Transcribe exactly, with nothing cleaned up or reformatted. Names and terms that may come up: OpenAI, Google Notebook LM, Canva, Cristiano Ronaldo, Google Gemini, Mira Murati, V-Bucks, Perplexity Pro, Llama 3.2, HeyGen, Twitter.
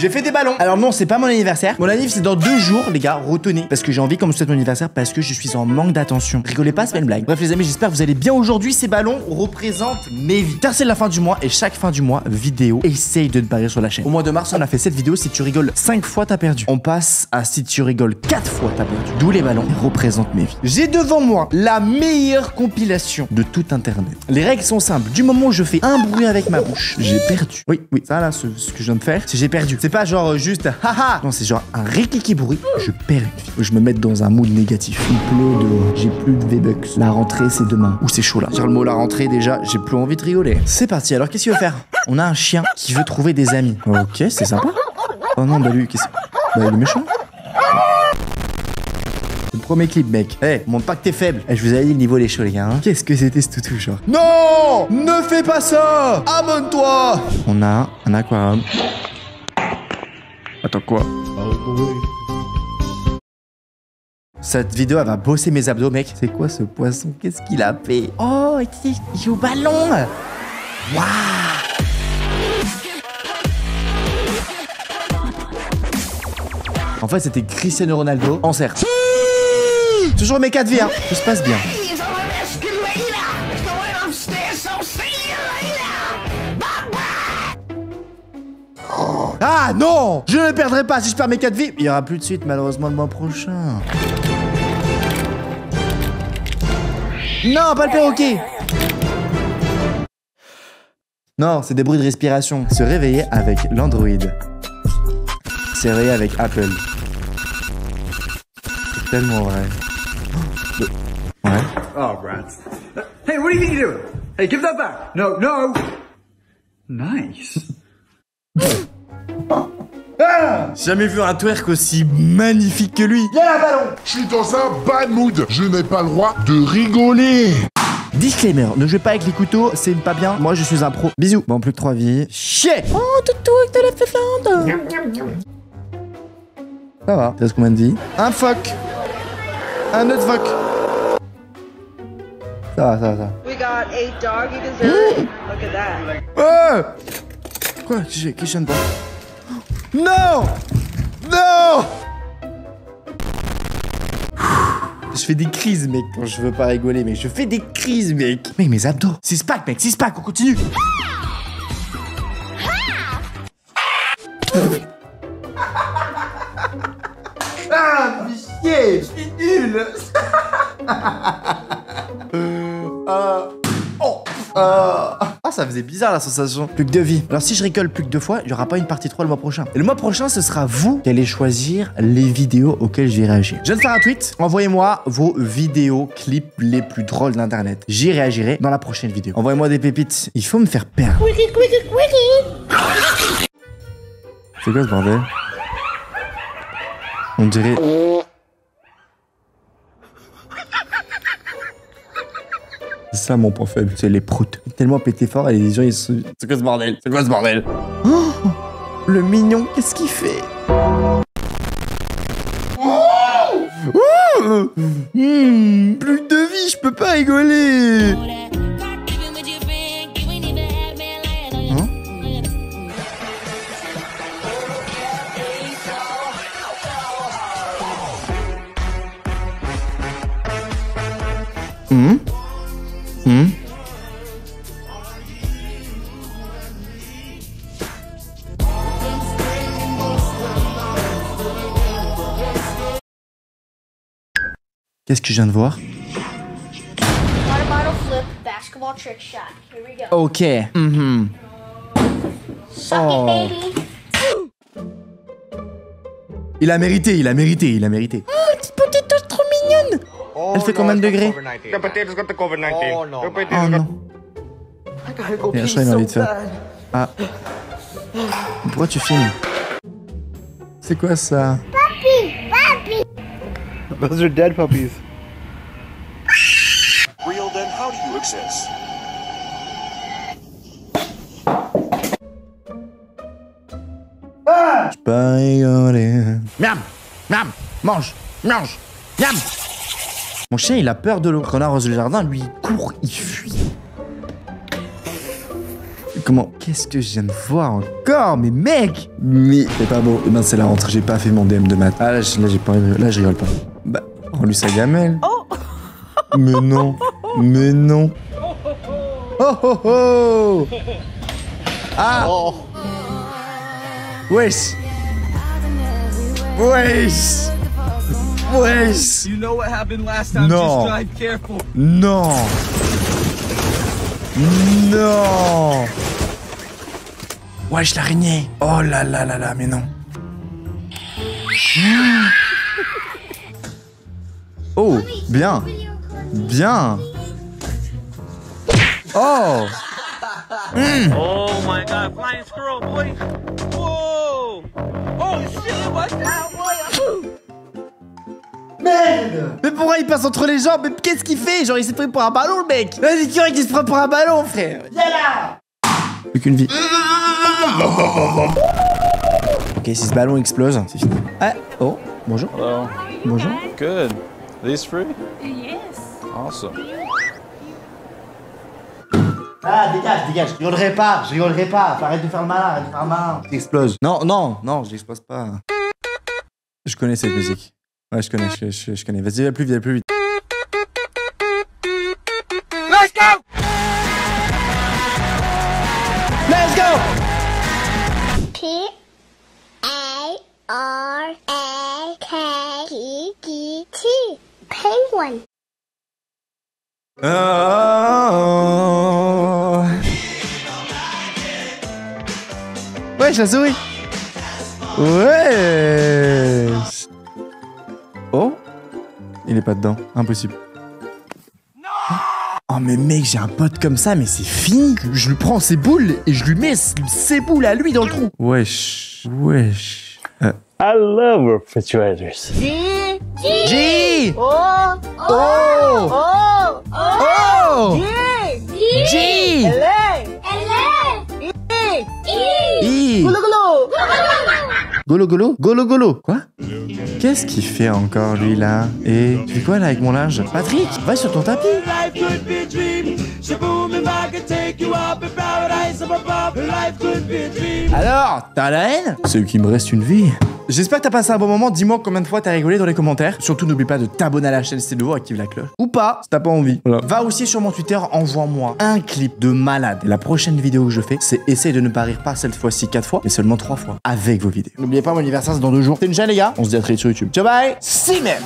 J'ai fait des ballons. Alors non, c'est pas mon anniversaire. Mon anniversaire, c'est dans deux jours, les gars. Retenez, parce que j'ai envie qu'on me souhaite mon anniversaire, parce que je suis en manque d'attention. Rigolez pas, c'est pas une blague. Bref, les amis, j'espère que vous allez bien aujourd'hui. Ces ballons représentent mes vies. Car c'est la fin du mois et chaque fin du mois, vidéo essaye de te barrer sur la chaîne. Au mois de mars, on a fait cette vidéo. Si tu rigoles cinq fois, t'as perdu. On passe à si tu rigoles quatre fois, t'as perdu. D'où les ballons représentent mes vies. J'ai devant moi la meilleure compilation de tout Internet. Les règles sont simples. Du moment où je fais un bruit avec ma bouche, j'ai perdu. Oui, oui, ça là, ce, ce que je viens de faire, c'est j'ai perdu. C'est pas genre euh, juste haha. Non, c'est genre un rikiki bruit. Je perds une vie. Je me mets dans un mood négatif. Il pleut dehors. J'ai plus de V-Bucks. La rentrée, c'est demain. Ou c'est chaud là. Sur le mot la rentrée, déjà, j'ai plus envie de rigoler. C'est parti. Alors, qu'est-ce qu'il veut faire? On a un chien qui veut trouver des amis. Ok, c'est sympa. Oh non, bah lui, qu'est-ce que. Bah, il est méchant. Le premier clip, mec. Eh, hey, montre pas que t'es faible. Hey, je vous avais dit le niveau, les chaud, les gars. Hein. Qu'est-ce que c'était ce toutou, genre? Non! Ne fais pas ça! Abonne-toi! On a un aquarium. Attends, quoi? Cette vidéo, elle va bosser mes abdos, mec. C'est quoi ce poisson? Qu'est-ce qu'il a fait? Oh, il joue au ballon! Waouh! En fait, c'était Cristiano Ronaldo en serre. Toujours mes quatre vies, hein. Tout se passe bien. Ah non, je ne perdrai pas. Si je perds mes quatre vies, il n'y aura plus de suite malheureusement le mois prochain. Non, pas le perroquet. Non, c'est des bruits de respiration. Se réveiller avec l'Android. Se réveiller avec Apple. C'est tellement vrai. Ouais. Oh, Brad. Hey, what do you think you're doing? Hey, give that back. No, no. Nice. Ah, jamais vu un twerk aussi magnifique que lui. Y'a un ballon. Je suis dans un bad mood. Je n'ai pas le droit de rigoler. Disclaimer, ne jouez pas avec les couteaux, c'est pas bien. Moi, je suis un pro. Bisous. Bon, plus que trois vies. Chier. Oh, toutou avec de la fléflande. Ça va. Tu as combien de vies? Un fuck. Un autre fuck. Ça va, ça va, ça va. We got eight dog, you deserve it. Look at that. Oh! Quoi? Qui je viens de voir? Non! Non! Je fais des crises, mec, quand je veux pas rigoler, mais je fais des crises, mec. Mec, mes abdos. Six pack, mec, six pack, on continue. Ah, chier, je suis nul. Euh... Oh euh... Ah, ça faisait bizarre la sensation. Plus que deux vies. Alors si je rigole plus que deux fois, il n'y aura pas une partie trois le mois prochain. Et le mois prochain, ce sera vous qui allez choisir les vidéos auxquelles je vais réagir. Je viens de faire un tweet. Envoyez-moi vos vidéos, clips les plus drôles d'Internet. J'y réagirai dans la prochaine vidéo. Envoyez-moi des pépites. Il faut me faire perdre. C'est quoi ce bordel? On dirait... C'est ça mon point faible, c'est les proutes. Tellement pété fort et les gens ils se... C'est quoi ce bordel? C'est quoi ce bordel? Oh, le mignon, qu'est-ce qu'il fait? Oh oh mmh, plus de vie, je peux pas rigoler. Hein? Mmh. Mmh. Qu'est-ce que je viens de voir? Ok. Mmh. Oh. Il a mérité, il a mérité, il a mérité. Oh, petite potato trop mignonne. Elle fait combien de degrés? Oh non. Oh non. Bien sûr, il m'a envie de faire. Ah. Pourquoi tu filmes? C'est quoi ça? Papi, papi. Those are dead puppies. Real, then how do you exist? Ah! Je peux pas rigoler. Miam, miam, mange, mange, miam. Mon chien, il a peur de l'eau. Quand on arrose le jardin, lui, il court, il fuit. comment... Qu'est-ce que je viens de voir encore? Mais mec! Mais c'est pas beau. Eh ben, c'est la rentrée, j'ai pas fait mon D M de maths. Ah, là, j'ai pas... Là, je rigole pas. Bah, on lui sa gamelle. Oh! Mais non. Mais non. Oh, oh, oh! Ah! Oh. Wesh! Wesh! Wesh! You know what happened last time? Non. Just drive careful. Non! Non! Wesh, l'araignée! Oh là là là là, mais non! Oh! Bien! Bien! Oh! Mm. Oh my god, flying squirrel boy! Whoa! Oh shit, watch out, boy! Merde! Mais pourquoi il passe entre les jambes? Mais qu'est-ce qu'il fait? Genre il s'est pris pour un ballon le mec! Vas-y, tu vois qu'il se prend pour un ballon frère! Viens là! Plus qu'une vie. Ok, si ce ballon explose, c'est fini. Ah, oh, bonjour. Hello. Bonjour. Good. These free? Yes. Awesome. Ah, dégage, dégage, je rigolerai pas, je rigolerai pas, arrête de faire le malin, arrête de faire le malin. J'explose. Non, non, non, je l'explose pas. Je connais cette musique. Ouais, je connais, je, je, je connais. Vas-y, viens plus vite, viens plus vite. Let's go! Let's go! P A R A K E T Penguin. Oh. Wesh, la souris. Wesh. Oh. Il est pas dedans. Impossible. Oh mais mec, j'ai un pote comme ça, mais c'est fini. Je lui prends ses boules et je lui mets ses boules à lui dans le trou. Wesh. Wesh. Euh. I love refrigerators. G. G. Oh. Oh. Oh. Oh. Oh! G! G! L! L! I! I! Golo golo! Golo golo? Golo golo! Quoi? Qu'est-ce qu'il fait encore lui là? Et tu fais quoi là avec mon linge? Patrick, va sur ton tapis! Alors, t'as la haine? C'est qu'il me reste une vie. J'espère que t'as passé un bon moment. Dis-moi combien de fois t'as rigolé dans les commentaires. Surtout, n'oublie pas de t'abonner à la chaîne si t'es nouveau, active la cloche. Ou pas, si t'as pas envie. Voilà. Va aussi sur mon Twitter, envoie-moi un clip de malade. Et la prochaine vidéo que je fais, c'est essaye de ne pas rire pas cette fois-ci quatre fois, mais seulement trois fois avec vos vidéos. N'oubliez pas, mon anniversaire, c'est dans deux jours. C'est une chaîne, les gars. On se dit à très vite sur YouTube. Ciao, bye. Si même.